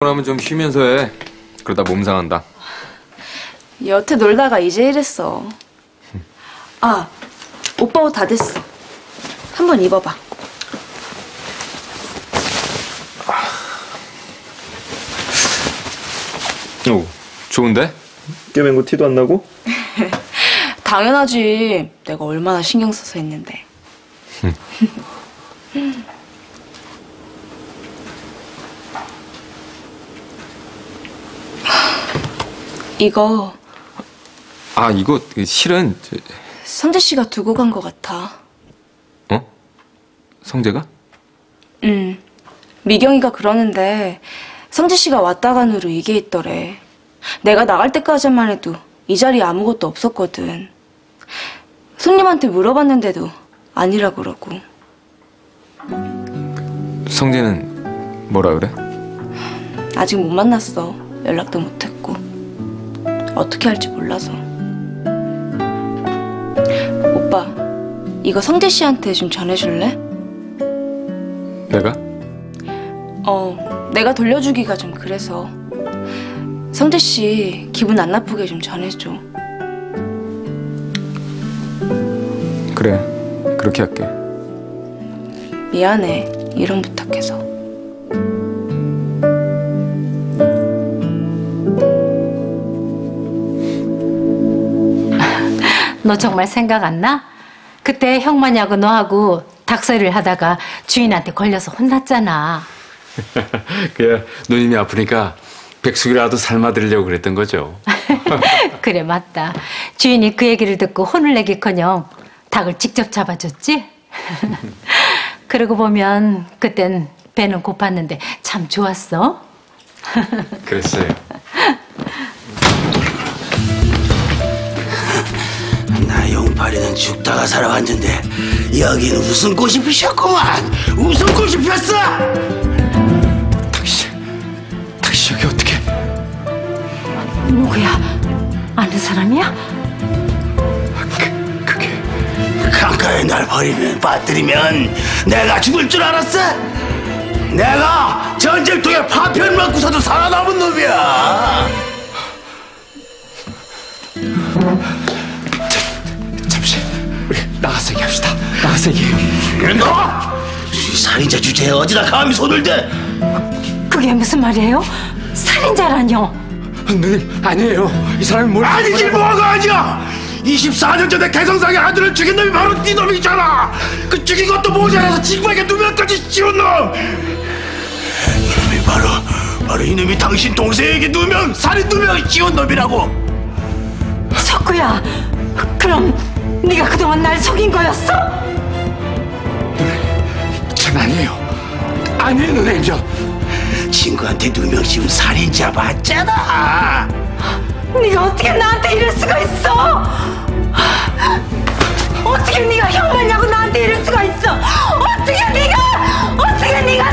그러면 좀 쉬면서 해. 그러다 몸 상한다. 여태 놀다가 이제 이랬어. 아, 오빠 옷 다 됐어. 한번 입어봐. 오, 좋은데? 껴맨거 티도 안 나고? 당연하지. 내가 얼마나 신경 써서 했는데. 이거. 아, 이거 실은 성재 씨가 두고 간 것 같아. 어? 성재가? 응. 미경이가 그러는데 성재 씨가 왔다 간 후로 이게 있더래. 내가 나갈 때까지만 해도 이 자리에 아무것도 없었거든. 손님한테 물어봤는데도 아니라 그러고. 성재는 뭐라 그래? 아직 못 만났어. 연락도 못했고. 어떻게 할지 몰라서. 오빠, 이거 성재 씨한테 좀 전해줄래? 내가? 내가 돌려주기가 좀 그래서. 성재 씨 기분 안 나쁘게 좀 전해줘. 그래, 그렇게 할게. 미안해, 이런 부탁해서. 너 정말 생각 안 나? 그때 형만이하고 너하고 닭살을 하다가 주인한테 걸려서 혼났잖아. 그래, 누님이 아프니까 백숙이라도 삶아드리려고 그랬던 거죠. 그래, 맞다. 주인이 그 얘기를 듣고 혼을 내기커녕 닭을 직접 잡아줬지? 그러고 보면 그땐 배는 고팠는데 참 좋았어. 그랬어요. 나 용팔이는 죽다가 살아왔는데 여기는 웃음꽃이 피셨구만. 웃음꽃이 피었어. 탁시 여기 어떻게? 누구야? 아는 사람이야? 그게 강가에 날 버리면 빠뜨리면 내가 죽을 줄 알았어? 내가 전쟁통에 파편 맞고서도 살아남은 놈이야. 나가서 얘기합시다. 나가서 얘기해. 너! 이 살인자 주제에 어디다 감히 손을 대? 그게 무슨 말이에요? 살인자라뇨? 누님, 아니에요. 이 사람이 뭘... 아니지, 뭐가 아니야! 24년 전에 개성상의 아들을 죽인 놈이 바로 네 놈이잖아! 그 죽인 것도 모자라서 친구에게 누명까지 씌운 놈! 이놈이 바로 이놈이 당신 동생에게 누명, 살인 누명을 씌운 놈이라고! 석구야, 그럼... 네가 그동안 날 속인 거였어? 전 아니에요 누님. 저 친구한테 누명 씌운 살인자 맞잖아. 네가 어떻게 나한테 이럴 수가 있어? 어떻게 네가 형만이냐고 나한테 이럴 수가 있어? 어떻게 네가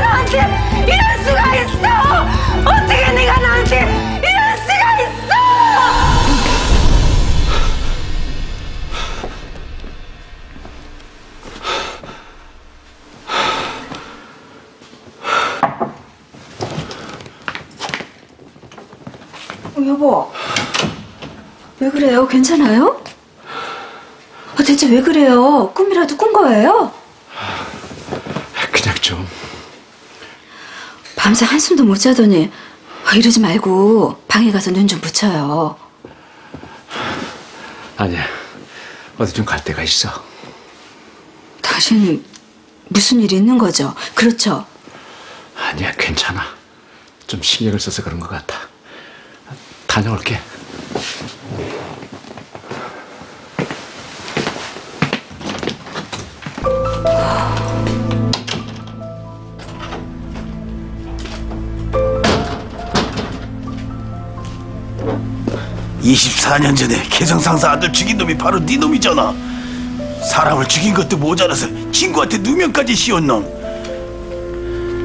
나한테 이럴 수가 있어? 어떻게 네가 나한테 여보, 왜 그래요? 괜찮아요? 대체 왜 그래요? 꿈이라도 꾼 거예요? 그냥 좀... 밤새 한숨도 못 자더니 이러지 말고 방에 가서 눈 좀 붙여요. 아니야, 어디 좀 갈 데가 있어. 당신 무슨 일이 있는 거죠? 그렇죠? 아니야, 괜찮아. 좀 신경을 써서 그런 것 같아. 다녀올게. (24년) 전에 개성상사 아들 죽인 놈이 바로 네 놈이잖아. 사람을 죽인 것도 모자라서 친구한테 누명까지 씌운 놈.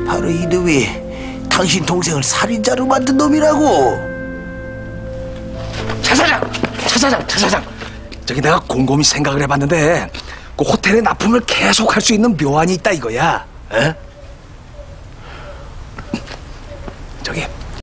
바로 이 놈이 당신 동생을 살인자로 만든 놈이라고. 차사장! 저기 내가 곰곰이 생각을 해봤는데 그 호텔의 납품을 계속할 수 있는 묘안이 있다 이거야. 에? 저기